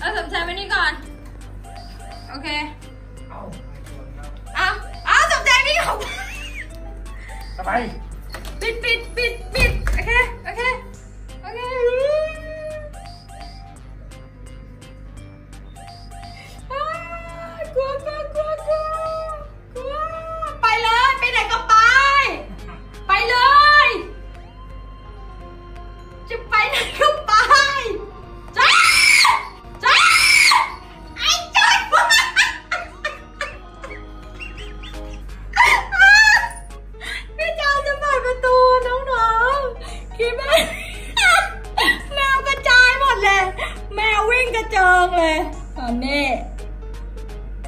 เอาสมชายมานี่ก่อนโอเคเอาสมชายนี่ของทำไมปิดโอเคกลัวไปเลยไปไหนก็ไปเลยจะไปไหนก็ไป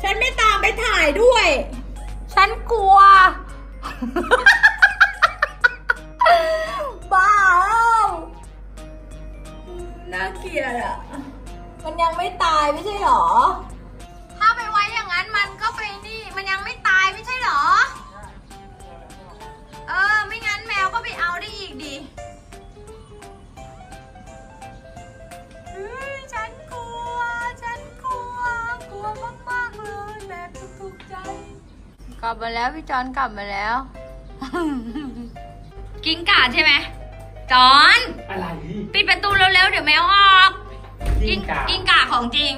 ฉันไม่ตามไปถ่ายด้วยฉันกลัวบ้าน่าเกลียดอ่ะมันยังไม่ตายไม่ใช่หรอถ้าไปไว้อย่างนั้นมันก็ไปนี่มันยังไม่ตายไม่ใช่หรอไม่งั้นแมวก็ไปเอาได้อีกดิกลับมาแล้วพี่จอนกลับมาแล้ว กิ้งก่าใช่ไหมจอนอะไรปิดประตูเร็วๆเดี๋ยวแมวออกกิ้งก่าของจริง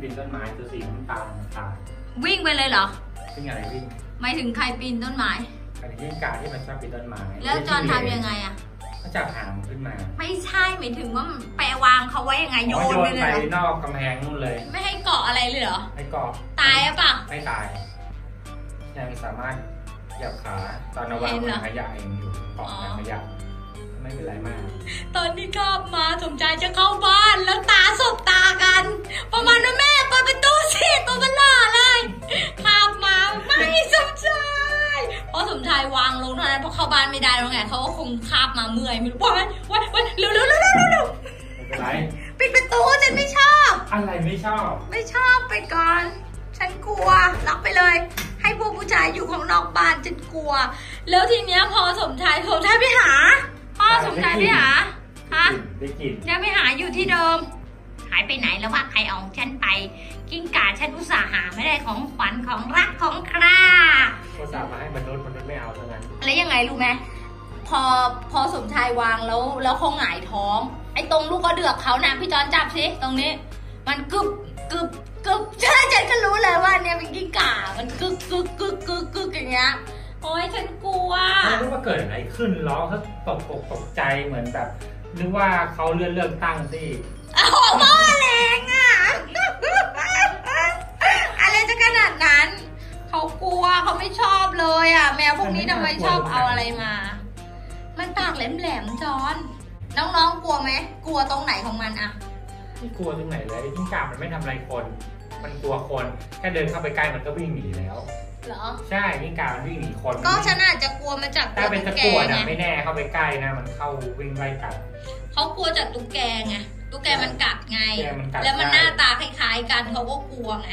ปีนต้นไม้ตัวสีน้ำตาลวิ่งไปเลยเหรอวิ่งอะไรวิ่งไม่ถึงใครปีนต้นไม้อันนี้กิ้งก่าที่มันชอบปีนต้นไม้แล้วจอนทำยังไงอ่ะก็จับหางขึ้นมาไม่ใช่หมายถึงว่าแปลวางเขาไว้ยังไงโยนไปเลยนอกกำแพงนู่นเลยไม่ให้เกาะอะไรเลยเหรอไม่เกาะตายหรือเปล่าไม่ตายยังสามารถเหยียบขาตอนระวังถังขยะเองอยู่เกาะถังขยะไม่เป็นไรมากตอนที่กลับมาสมใจจะเข้าบ้านแล้วตาสบตากันประมาณว่าแม่เปิดประตูสิตัวมันหล่อเลยกลับมาไม่สมใจเพราะสมชายวางลงเท่านั้นเพราะเข้าบ้านไม่ได้แล้วไงเขาก็คงคาบมาเมื่อยไม่รู้ว่าไว้เร็วอะไรปิดประตูฉันไม่ชอบอะไรไม่ชอบไปก่อนฉันกลัวล็อกไปเลยให้พวกผู้ชายอยู่ของนอกบ้านฉันกลัวแล้วทีเนี้ยพอสมชายไปหาพ่อสมชายไปหาฮะยังไม่หาอยู่ที่เดิมหายไปไหนแล้วว่าใครเอาฉันไปกิ้งก่าฉันอุตส่าห์หาไม่ได้ของขวัญของรักของกล้าอุตส่าห์มาให้มนุษย์ไม่เอาเท่านั้นแล้วยังไงรู้ไหมพอสมชายวางแล้วเขาหงายท้องไอ้ตรงลูกก็เดือกเขานะพี่จอนจับสิตรงนี้มันกึบฉันก็รู้เลยว่าเนี่ยเป็นกิ้งก่ามันกึบอย่างเงี้ยโอ๊ยฉันกลัวไม่รู้ว่าเกิดอะไรขึ้นร้องเขาตกใจเหมือนแบบนึกว่าเขาเลือกตั้งสิอ้าวพ่อแรงอ่ะอะไรจะขนาดนั้นเขากลัวเขาไม่ชอบเลยอ่ะแมวพวกนี้ทำไมชอบเอาอะไรมามันปากแหลมๆจอนน้องๆกลัวไหมกลัวตรงไหนของมันอ่ะไม่กลัวตรงไหนเลยกิ้งก่ามันไม่ทำอะไรคนมันกลัวคนแค่เดินเข้าไปใกล้มันก็วิ่งหนีแล้วเหรอใช่กิ้งก่ามันวิ่งหนีคนก็ฉันอาจจะกลัวมันจากถ้าเป็นตะกรวดไม่แน่เข้าไปใกล้นะมันเข้าวิ่งไล่กัดเขากลัวจากตุ๊กแกไงตุ๊กแกมันกัดไงแล้วมันหน้าตาคล้ายๆกันเขาก็กลัวไง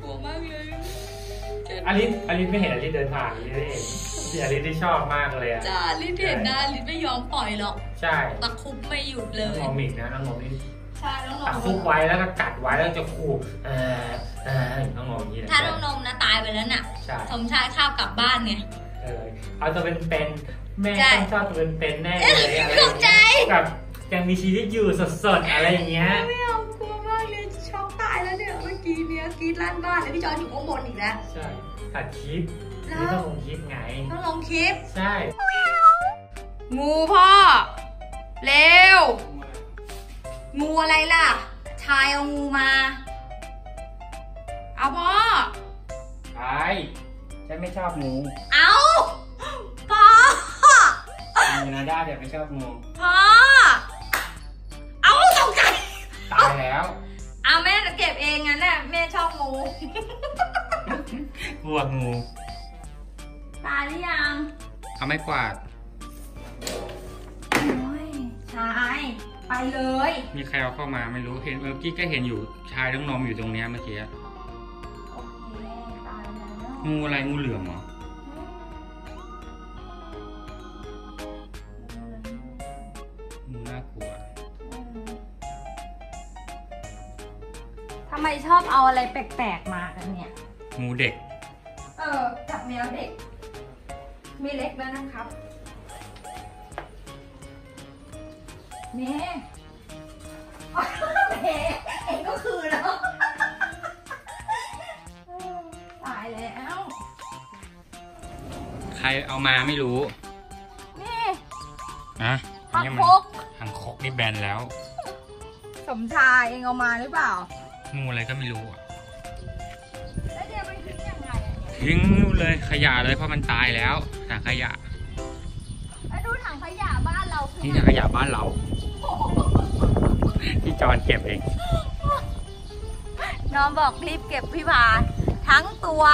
กลัวมากเลยอลิซไม่เห็นอลิซเดินผ่านอลิซเองอลิซที่ชอบมากเลยอ่ะจ้าอลิซเห็นนะอลิซไม่ยอมปล่อยหรอกใช่ตะคุบไม่หยุดเลยน้องมิกนะน้องนมนี่ใช่น้องนมตะคุบไว้แล้วก็กัดไว้แล้วจะขู่น้องนมอย่างนี้ถ้าน้องนมนะตายไปแล้วน่ะสมชายข้าวกลับบ้านไงเอาจะเป็นแม่ชอบจะเป็นแน่เลยอะไรแบบยังมีชีวิตอยู่สดๆอะไรอย่างเงี้ยไม่เอากลัวมากเลยช็อกตายแล้วเนี่ยเมื่อกี้เนี้ยกรี๊ดลั่นบ้านเลยพี่จอนอยู่ข้างบนอีกแล้วใช่ตัดคลิปนี่ต้องลงคลิปไงต้องลงคลิปใช่งูพ่อเร็วงูอะไรล่ะชายเอางูมาเอาพ่อชายฉันไม่ชอบงูเอาพ่ออยู่นาด้าเดี๋ยวไม่ชอบงูพ่อตายแล้วเอาแม่เก็บเองงั้นน่ะแม่ชอบงูกลัวงูตายหรือยังเอาไม่กวาดชายไปเลยมีใครเอาเข้ามาไม่รู้เห็นเมื่อกี้ก็เห็นอยู่ชายน้องนมอยู่ตรงนี้เมื่อกี้งูอะไรงูเหลือมเหรองูน่ากลัว ำไมชอบเอาอะไรแปลกๆมากันเนี่ยงูเด็กจับแมวเด็กมีเล็กแล้วนะครับนี่แหมเองก็คือเนาะตายแล้วใครเอามาไม่รู้นี่นะหางคกหางคกนี่แบนแล้วสมชายเองเอามาหรือเปล่างูอะไรก็ไม่รู้แล้วเดี๋ยวมันทิ้งยังไงทิ้งเลยขยะเลยเพราะมันตายแล้วถังขยะแล้วดูถังขยะบ้านเรานี่ถังขยะบ้านเราที่จอนเก็บเองน้องบอกรีบเก็บพี่พาทั้งตัว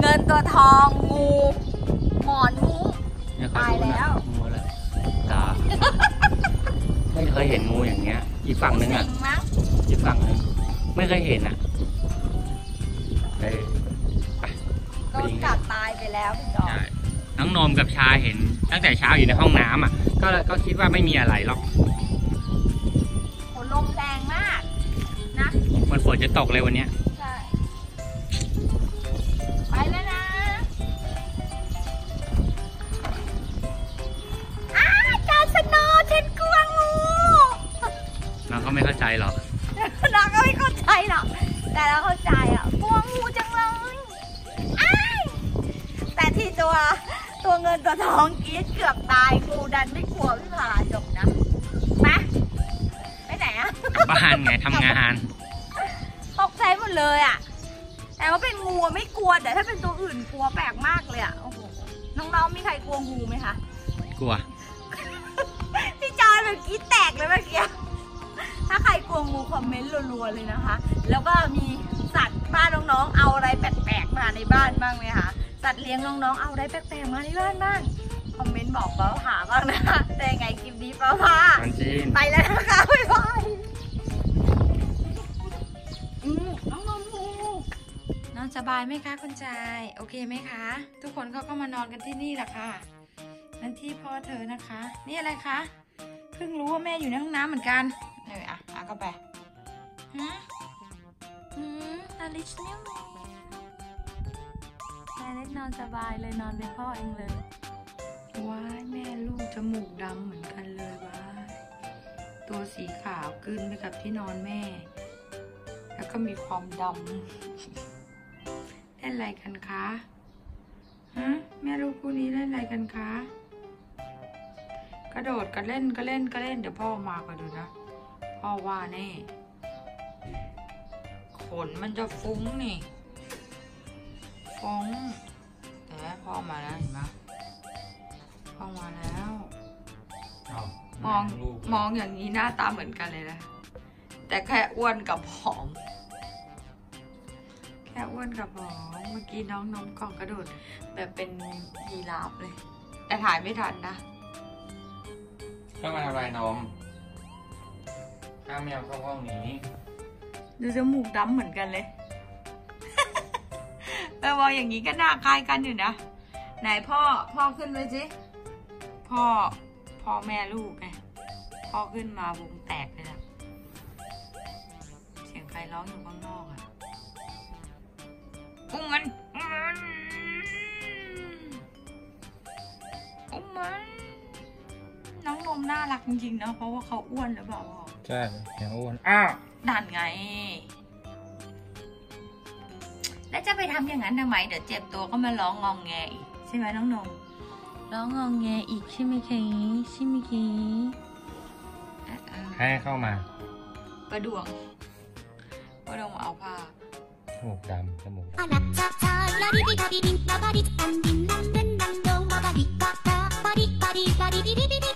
เงินตัวทองงูหมอนงูตายแล้วงูอะไรตาไม่เคยเห็นงูอย่างเงี้ยอีกฝั่งนึงอ่ะอีกฝั่งนึงไม่เคยเห็นอ่ะโดนกัดตายไปแล้วพี่จอนน้องนมกับชาเห็นตั้งแต่เช้าอยู่ในห้องน้ำอ่ะก็คิดว่าไม่มีอะไรหรอกลมแรงมากนะมันฝนจะตกเลยวันนี้ไปแล้วนะจอนสโนว์ฉันกลัวงูน้องก็ไม่เข้าใจหรอกน้องก็ไม่เข้าใจหรอกแต่เราเข้าใจอ่ะกลัวงูจังเลยแต่ที่ตัวเงินตัวทองกรี๊ดเกือบตายกูดันไม่กลัวพี่พาจบนะบ้านไงทำงานตกใจหมดเลยอ่ะแต่ว่าเป็นงูไม่กลัวแต่ถ้าเป็นตัวอื่นกลัวแปลกมากเลยอ่ะโอ้โหน้องๆมีใครกลัวงูไหมคะกลัวพี่จอนแบบกี้แตกเลยเมื่อกี้ถ้าใครกลัวงูคอมเมนต์รัวๆเลยนะคะแล้วก็มีสัตว์บ้านน้องๆเอาอะไรแปลกๆมาในบ้านบ้างไหมคะสัตว์เลี้ยงน้องๆเอาอะไรแปลกๆมาในบ้านบ้างคอมเมนต์บอกเป้าหาบ้างนะคะแต่ยังไงคลิปนี้เป้าหาไปแล้วนะคะบ๊ายบายน้องนมนอนสบายไหมคะคุณชายโอเคไหมคะทุกคนเขาก็มานอนกันที่นี่แหละค่ะนั่นที่พ่อเธอนะคะนี่อะไรคะเพิ่งรู้ว่าแม่อยู่ในห้องน้ำเหมือนกันเนยอ่ะก็ไปฮะนาริสเนี่ยนาริสนอนสบายเลยนอนเป็นพ่อเองเลยว้ายแม่ลูกจมูกดำเหมือนกันเลยว้ายตัวสีขาวกลืนไปกับที่นอนแม่แล้วก็มีความดำเล่นอะไรกันคะฮะแม่ลูกคู่นี้เล่นอะไรกันคะกระโดดกันเล่นก็เล่นก็เล่นเดี๋ยวพ่อมาก่อนดูนะพ่อว่าแน่ขนมันจะฟุ้งนี่ฟุ้งแต่พ่อมาแล้วเห็นปะพ่อมาแล้วมองอย่างนี้หน้าตาเหมือนกันเลยนะแต่แค่อ้วนกับผอมแค่อ้วนกับผอมเมื่อกี้น้องนมกล่องกระโดดแบบเป็นยีราฟเลยแต่ถ่ายไม่ทันนะต้องมาทำอะไรนมห้ามแมวเข้าห้องนี้ดูจมูกดำเหมือนกันเลยมองอย่างนี้ก็หน้าคล้ายกันอยู่นะไหนพ่อขึ้นไปสิพ่อแม่ลูกไงพ่อขึ้นมาวงแตกเลยนะเสียงใครร้องอยู่ข้างนอกอ่ะอุ้มมันน้องนมน่ารักจริงๆนะเพราะว่าเขาอ้วนหรือเปล่าใช่เขาอ้วนนั่นไงแล้วจะไปทำอย่างนั้นทำไมเดี๋ยวเจ็บตัวก็มาร้องงองแงอีกใช่ไหมน้องนมร้องงองแงอีกใช่ไหมคีใช่ไหมคีให้เข้ามาประดวงเอาผ้าจมูกดำจมูกดำ